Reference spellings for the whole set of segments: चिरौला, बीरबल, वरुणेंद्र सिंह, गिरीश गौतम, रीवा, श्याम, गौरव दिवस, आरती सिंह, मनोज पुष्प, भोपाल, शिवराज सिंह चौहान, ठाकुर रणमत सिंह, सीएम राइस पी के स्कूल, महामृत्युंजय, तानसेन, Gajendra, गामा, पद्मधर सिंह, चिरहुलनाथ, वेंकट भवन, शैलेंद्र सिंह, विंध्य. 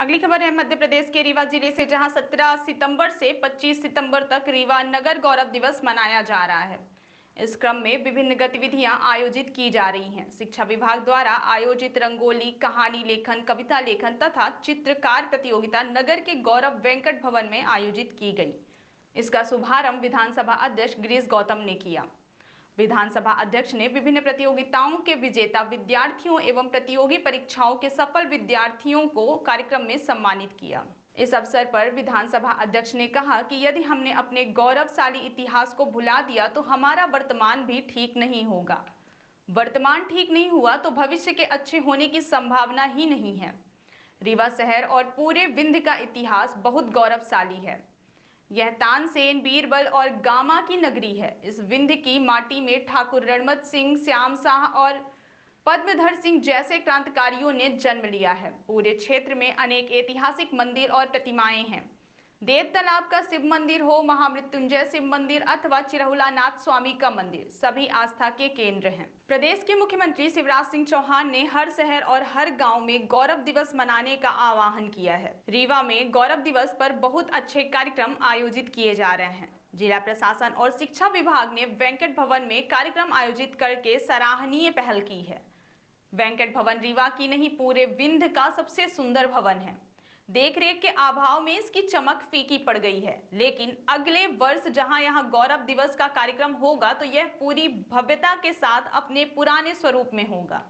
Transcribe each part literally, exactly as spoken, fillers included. अगली खबर है मध्य प्रदेश के रीवा जिले से, जहां सत्रह सितंबर से पच्चीस सितंबर तक रीवा नगर गौरव दिवस मनाया जा रहा है। इस क्रम में विभिन्न गतिविधियां आयोजित की जा रही हैं। शिक्षा विभाग द्वारा आयोजित रंगोली, कहानी लेखन, कविता लेखन तथा चित्रकार प्रतियोगिता नगर के गौरव वेंकट भवन में आयोजित की गई। इसका शुभारंभ विधानसभा अध्यक्ष गिरीश गौतम ने किया। विधानसभा अध्यक्ष ने विभिन्न प्रतियोगिताओं के विजेता विद्यार्थियों एवं प्रतियोगी परीक्षाओं के सफल विद्यार्थियों को कार्यक्रम में सम्मानित किया। इस अवसर पर विधानसभा अध्यक्ष ने कहा कि यदि हमने अपने गौरवशाली इतिहास को भुला दिया तो हमारा वर्तमान भी ठीक नहीं होगा। वर्तमान ठीक नहीं हुआ तो भविष्य के अच्छे होने की संभावना ही नहीं है। रीवा शहर और पूरे विंध्य का इतिहास बहुत गौरवशाली है। यह तानसेन, बीरबल और गामा की नगरी है। इस विंध्य की माटी में ठाकुर रणमत सिंह, श्याम शाह और पद्मधर सिंह जैसे क्रांतिकारियों ने जन्म लिया है। पूरे क्षेत्र में अनेक ऐतिहासिक मंदिर और प्रतिमाएं हैं। देव तालाब का शिव मंदिर हो, महामृत्युंजय शिव मंदिर अथवा चिरहुलनाथ स्वामी का मंदिर, सभी आस्था के केंद्र हैं। प्रदेश के मुख्यमंत्री शिवराज सिंह चौहान ने हर शहर और हर गांव में गौरव दिवस मनाने का आह्वान किया है। रीवा में गौरव दिवस पर बहुत अच्छे कार्यक्रम आयोजित किए जा रहे हैं। जिला प्रशासन और शिक्षा विभाग ने वेंकट भवन में कार्यक्रम आयोजित करके सराहनीय पहल की है। वेंकट भवन रीवा की नहीं, पूरे विंध्य का सबसे सुंदर भवन है। देखरेख के अभाव में इसकी चमक फीकी पड़ गई है, लेकिन अगले वर्ष जहां यहां गौरव दिवस का कार्यक्रम होगा तो यह पूरी भव्यता के साथ अपने पुराने स्वरूप में होगा।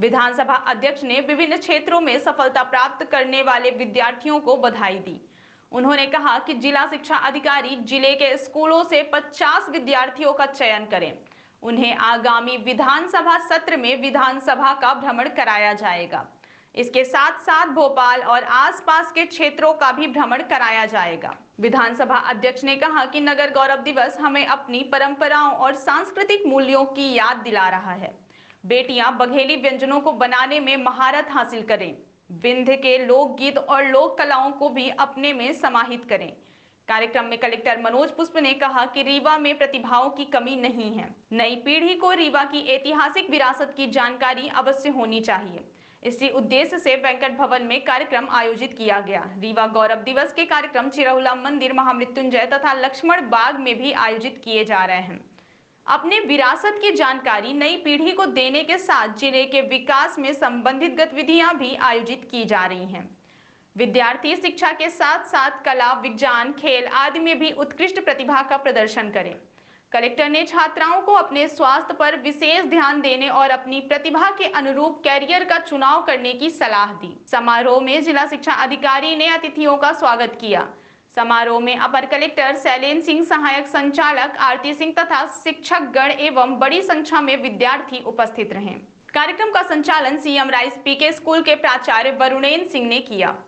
विधानसभा अध्यक्ष ने विभिन्न क्षेत्रों में सफलता प्राप्त करने वाले विद्यार्थियों को बधाई दी। उन्होंने कहा कि जिला शिक्षा अधिकारी जिले के स्कूलों से पचास विद्यार्थियों का चयन करें। उन्हें आगामी विधानसभा सत्र में विधानसभा का भ्रमण कराया जाएगा। इसके साथ साथ भोपाल और आसपास के क्षेत्रों का भी भ्रमण कराया जाएगा। विधानसभा अध्यक्ष ने कहा कि नगर गौरव दिवस हमें अपनी परंपराओं और सांस्कृतिक मूल्यों की याद दिला रहा है। बेटियां बघेली व्यंजनों को बनाने में महारत हासिल करें। विंध्य के लोकगीत और लोक कलाओं को भी अपने में समाहित करें। कार्यक्रम में कलेक्टर मनोज पुष्प ने कहा कि रीवा में प्रतिभाओं की कमी नहीं है। नई पीढ़ी को रीवा की ऐतिहासिक विरासत की जानकारी अवश्य होनी चाहिए। इसी उद्देश्य से वेंकट भवन में कार्यक्रम आयोजित किया गया। रीवा गौरव दिवस के कार्यक्रम चिरौला मंदिर, महामृत्युंजय तथा लक्ष्मण बाग में भी आयोजित किए जा रहे हैं। अपने विरासत की जानकारी नई पीढ़ी को देने के साथ जिले के विकास में संबंधित गतिविधियां भी आयोजित की जा रही हैं। विद्यार्थी शिक्षा के साथ साथ कला, विज्ञान, खेल आदि में भी उत्कृष्ट प्रतिभा का प्रदर्शन करें। कलेक्टर ने छात्राओं को अपने स्वास्थ्य पर विशेष ध्यान देने और अपनी प्रतिभा के अनुरूप कैरियर का चुनाव करने की सलाह दी। समारोह में जिला शिक्षा अधिकारी ने अतिथियों का स्वागत किया। समारोह में अपर कलेक्टर शैलेंद्र सिंह, सहायक संचालक आरती सिंह तथा शिक्षक गण एवं बड़ी संख्या में विद्यार्थी उपस्थित रहे। कार्यक्रम का संचालन सीएम राइस पी के स्कूल के प्राचार्य वरुणेंद्र सिंह ने किया।